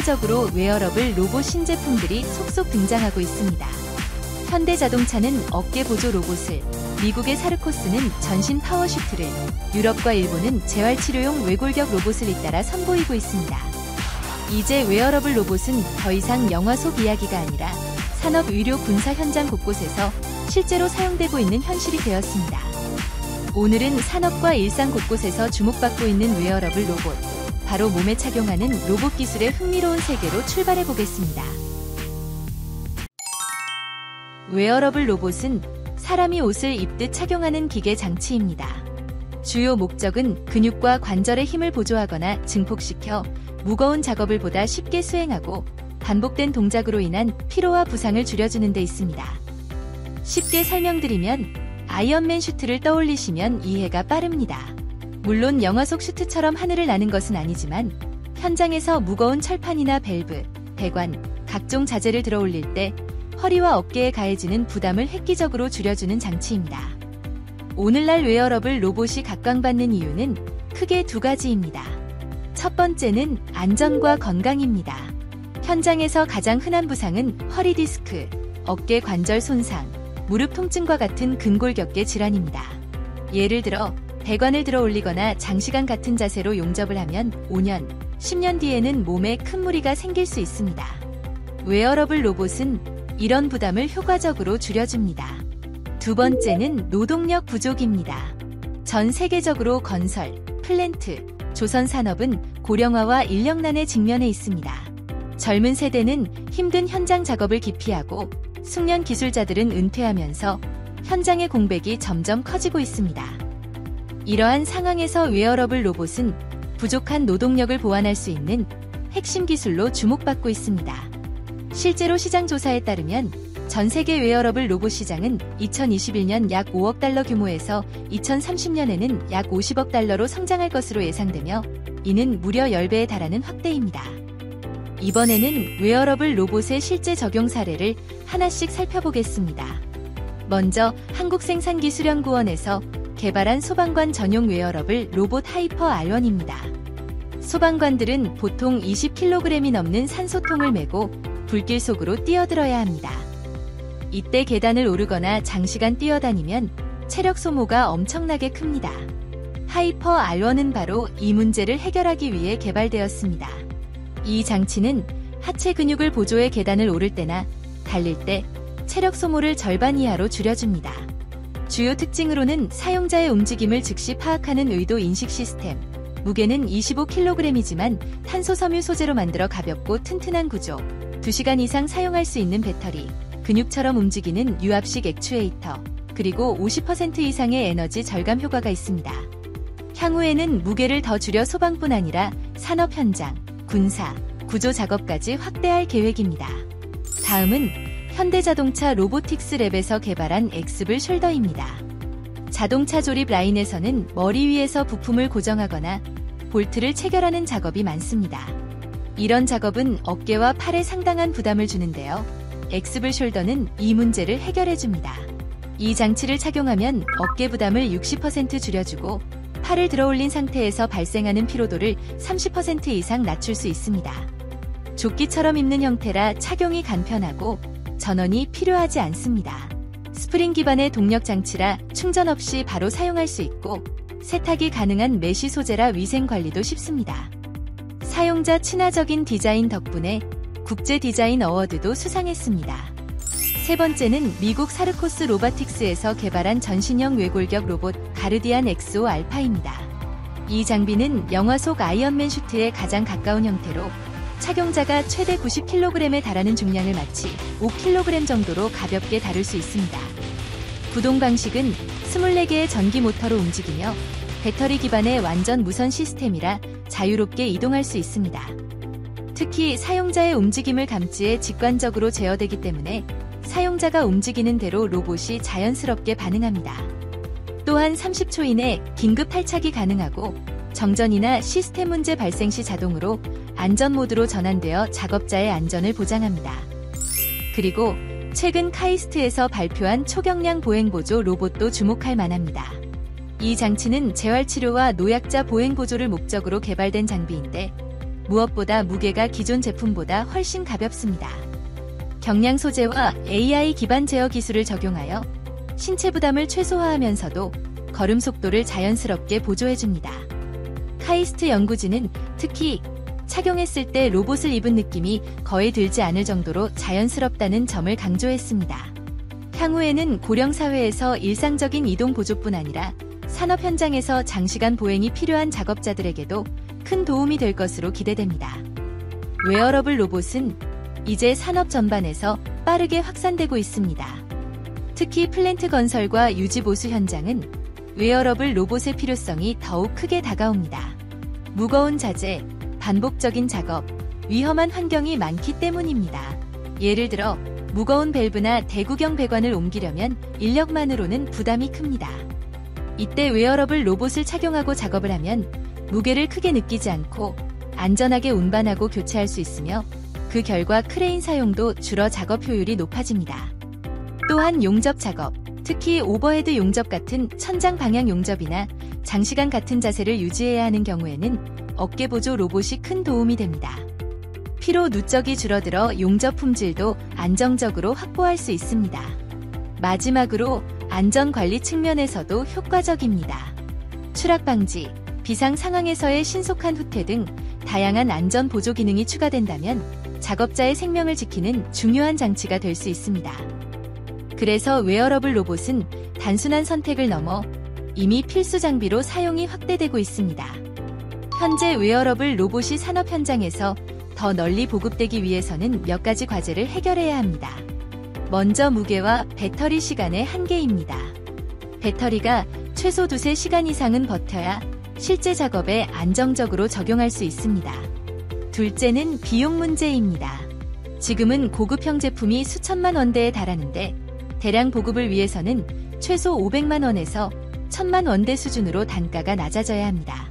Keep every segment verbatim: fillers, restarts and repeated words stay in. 세계적으로 웨어러블 로봇 신제품들이 속속 등장하고 있습니다. 현대자동차는 어깨 보조 로봇을, 미국의 사르코스는 전신 파워슈트를, 유럽과 일본은 재활치료용 외골격 로봇을 잇따라 선보이고 있습니다. 이제 웨어러블 로봇은 더 이상 영화 속 이야기가 아니라 산업, 의료, 군사 현장 곳곳에서 실제로 사용되고 있는 현실이 되었습니다. 오늘은 산업과 일상 곳곳에서 주목받고 있는 웨어러블 로봇, 바로 몸에 착용하는 로봇 기술의 흥미로운 세계로 출발해 보겠습니다. 웨어러블 로봇은 사람이 옷을 입듯 착용하는 기계 장치입니다. 주요 목적은 근육과 관절의 힘을 보조하거나 증폭시켜 무거운 작업을 보다 쉽게 수행하고 반복된 동작으로 인한 피로와 부상을 줄여주는 데 있습니다. 쉽게 설명드리면 아이언맨 슈트를 떠올리시면 이해가 빠릅니다. 물론 영화 속 슈트처럼 하늘을 나는 것은 아니지만 현장에서 무거운 철판이나 밸브, 배관, 각종 자재를 들어 올릴 때 허리와 어깨에 가해지는 부담을 획기적으로 줄여주는 장치입니다. 오늘날 웨어러블 로봇이 각광받는 이유는 크게 두 가지입니다. 첫 번째는 안전과 건강입니다. 현장에서 가장 흔한 부상은 허리 디스크, 어깨 관절 손상, 무릎 통증과 같은 근골격계 질환입니다. 예를 들어 배관을 들어 올리거나 장시간 같은 자세로 용접을 하면 오 년, 십 년 뒤에는 몸에 큰 무리가 생길 수 있습니다. 웨어러블 로봇은 이런 부담을 효과적으로 줄여줍니다. 두 번째는 노동력 부족입니다. 전 세계적으로 건설, 플랜트, 조선산업은 고령화와 인력난에 직면해 있습니다. 젊은 세대는 힘든 현장 작업을 기피하고 숙련 기술자들은 은퇴하면서 현장의 공백이 점점 커지고 있습니다. 이러한 상황에서 웨어러블 로봇은 부족한 노동력을 보완할 수 있는 핵심 기술로 주목받고 있습니다. 실제로 시장 조사에 따르면 전 세계 웨어러블 로봇 시장은 이천이십일 년 약 오억 달러 규모에서 이천삼십 년에는 약 오십억 달러로 성장할 것으로 예상되며 이는 무려 십 배에 달하는 확대입니다. 이번에는 웨어러블 로봇의 실제 적용 사례를 하나씩 살펴보겠습니다. 먼저 한국생산기술연구원에서 개발한 소방관 전용 웨어러블 로봇 하이퍼 알원입니다. 소방관들은 보통 이십 킬로그램이 넘는 산소통을 메고 불길 속으로 뛰어들어야 합니다. 이때 계단을 오르거나 장시간 뛰어다니면 체력 소모가 엄청나게 큽니다. 하이퍼 알원은 바로 이 문제를 해결하기 위해 개발되었습니다. 이 장치는 하체 근육을 보조해 계단을 오를 때나 달릴 때 체력 소모를 절반 이하로 줄여줍니다. 주요 특징으로는 사용자의 움직임을 즉시 파악하는 의도 인식 시스템, 무게는 이십오 킬로그램이지만 탄소 섬유 소재로 만들어 가볍고 튼튼한 구조, 두 시간 이상 사용할 수 있는 배터리, 근육처럼 움직이는 유압식 액추에이터, 그리고 오십 퍼센트 이상의 에너지 절감 효과가 있습니다. 향후에는 무게를 더 줄여 소방뿐 아니라 산업 현장, 군사, 구조 작업까지 확대할 계획입니다. 다음은 현대자동차 로보틱스 랩에서 개발한 엑스블 숄더입니다. 자동차 조립 라인에서는 머리 위에서 부품을 고정하거나 볼트를 체결하는 작업이 많습니다. 이런 작업은 어깨와 팔에 상당한 부담을 주는데요. 엑스블 숄더는 이 문제를 해결해줍니다. 이 장치를 착용하면 어깨 부담을 육십 퍼센트 줄여주고 팔을 들어올린 상태에서 발생하는 피로도를 삼십 퍼센트 이상 낮출 수 있습니다. 조끼처럼 입는 형태라 착용이 간편하고 전원이 필요하지 않습니다. 스프링 기반의 동력 장치라 충전 없이 바로 사용할 수 있고 세탁이 가능한 메쉬 소재라 위생 관리도 쉽습니다. 사용자 친화적인 디자인 덕분에 국제 디자인 어워드도 수상했습니다. 세 번째는 미국 사르코스 로보틱스에서 개발한 전신형 외골격 로봇 가르디안 엑스오 알파입니다. 이 장비는 영화 속 아이언맨 슈트에 가장 가까운 형태로 착용자가 최대 구십 킬로그램에 달하는 중량을 마치 오 킬로그램 정도로 가볍게 다룰 수 있습니다. 구동 방식은 이십사 개의 전기 모터로 움직이며 배터리 기반의 완전 무선 시스템이라 자유롭게 이동할 수 있습니다. 특히 사용자의 움직임을 감지해 직관적으로 제어되기 때문에 사용자가 움직이는 대로 로봇이 자연스럽게 반응합니다. 또한 삼십 초 이내 긴급 탈착이 가능하고 정전이나 시스템 문제 발생 시 자동으로 안전 모드로 전환되어 작업자의 안전을 보장합니다. 그리고 최근 카이스트에서 발표한 초경량 보행 보조 로봇도 주목할 만합니다. 이 장치는 재활치료와 노약자 보행 보조를 목적으로 개발된 장비인데 무엇보다 무게가 기존 제품보다 훨씬 가볍습니다. 경량 소재와 에이아이 기반 제어 기술을 적용하여 신체 부담을 최소화하면서도 걸음 속도를 자연스럽게 보조해줍니다. 카이스트 연구진은 특히 착용했을 때 로봇을 입은 느낌이 거의 들지 않을 정도로 자연스럽다는 점을 강조했습니다. 향후에는 고령 사회에서 일상적인 이동 보조뿐 아니라 산업 현장에서 장시간 보행이 필요한 작업자들에게도 큰 도움이 될 것으로 기대됩니다. 웨어러블 로봇은 이제 산업 전반에서 빠르게 확산되고 있습니다. 특히 플랜트 건설과 유지보수 현장은 웨어러블 로봇의 필요성이 더욱 크게 다가옵니다. 무거운 자재, 반복적인 작업, 위험한 환경이 많기 때문입니다. 예를 들어 무거운 밸브나 대구경 배관을 옮기려면 인력만으로는 부담이 큽니다. 이때 웨어러블 로봇을 착용하고 작업을 하면 무게를 크게 느끼지 않고 안전하게 운반하고 교체할 수 있으며 그 결과 크레인 사용도 줄어 작업 효율이 높아집니다. 또한 용접 작업, 특히 오버헤드 용접 같은 천장 방향 용접이나 장시간 같은 자세를 유지해야 하는 경우에는 어깨 보조 로봇이 큰 도움이 됩니다. 피로 누적이 줄어들어 용접 품질도 안정적으로 확보할 수 있습니다. 마지막으로 안전관리 측면에서도 효과적입니다. 추락 방지, 비상 상황에서의 신속한 후퇴 등 다양한 안전 보조 기능이 추가된다면 작업자의 생명을 지키는 중요한 장치가 될 수 있습니다. 그래서 웨어러블 로봇은 단순한 선택을 넘어 이미 필수 장비로 사용이 확대되고 있습니다. 현재 웨어러블 로봇이 산업 현장에서 더 널리 보급되기 위해서는 몇 가지 과제를 해결해야 합니다. 먼저 무게와 배터리 시간의 한계입니다. 배터리가 최소 두세 시간 이상은 버텨야 실제 작업에 안정적으로 적용할 수 있습니다. 둘째는 비용 문제입니다. 지금은 고급형 제품이 수천만 원대에 달하는데 대량 보급을 위해서는 최소 오백만 원에서 천만 원대 수준으로 단가가 낮아져야 합니다.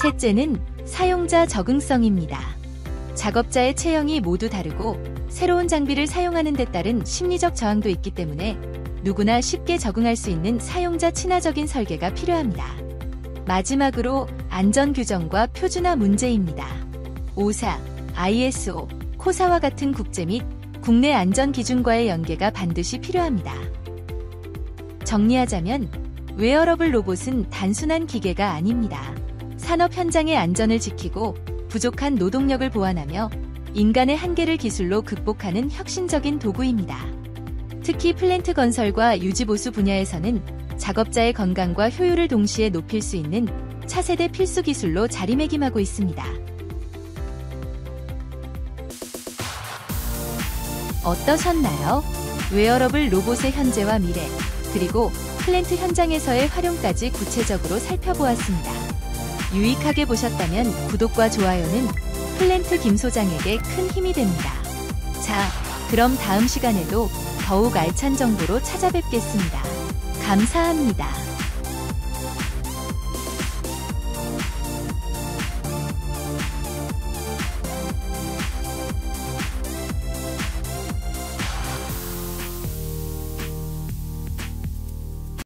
셋째는 사용자 적응성입니다. 작업자의 체형이 모두 다르고 새로운 장비를 사용하는 데 따른 심리적 저항도 있기 때문에 누구나 쉽게 적응할 수 있는 사용자 친화적인 설계가 필요합니다. 마지막으로 안전 규정과 표준화 문제입니다. 오사, 아이에스오, 코사와 같은 국제 및 국내 안전 기준과의 연계가 반드시 필요합니다. 정리하자면 웨어러블 로봇은 단순한 기계가 아닙니다. 산업 현장의 안전을 지키고 부족한 노동력을 보완하며 인간의 한계를 기술로 극복하는 혁신적인 도구입니다. 특히 플랜트 건설과 유지보수 분야에서는 작업자의 건강과 효율을 동시에 높일 수 있는 차세대 필수 기술로 자리매김하고 있습니다. 어떠셨나요? 웨어러블 로봇의 현재와 미래, 그리고 플랜트 현장에서의 활용까지 구체적으로 살펴보았습니다. 유익하게 보셨다면 구독과 좋아요는 플랜트 김 소장에게 큰 힘이 됩니다. 자, 그럼 다음 시간에도 더욱 알찬 정보로 찾아뵙겠습니다. 감사합니다.